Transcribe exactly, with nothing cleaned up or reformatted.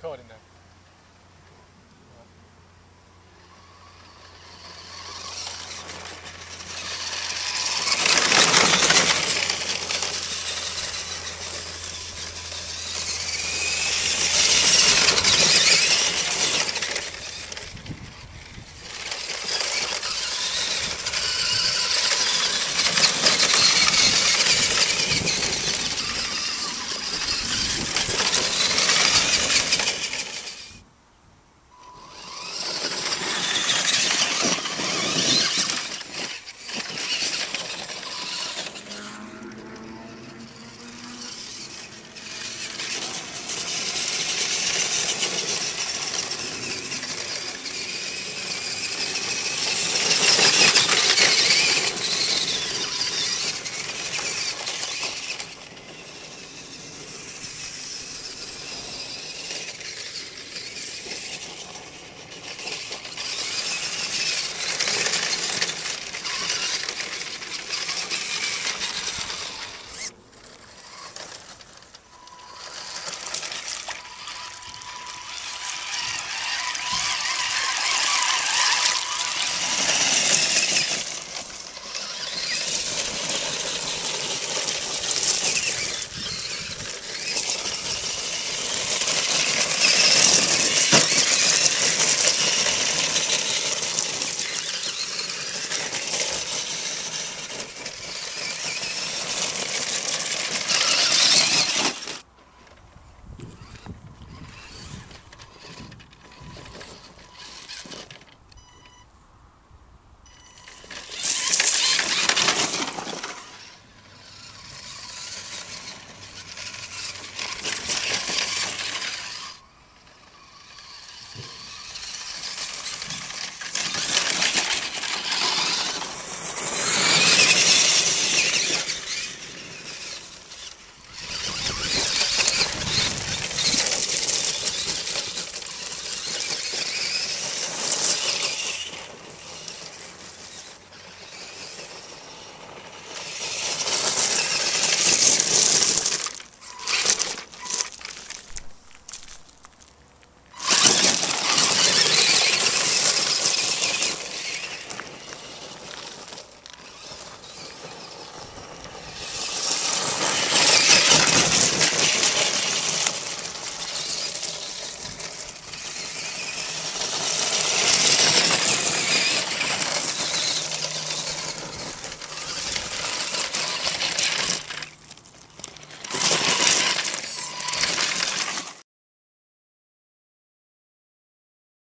code in there.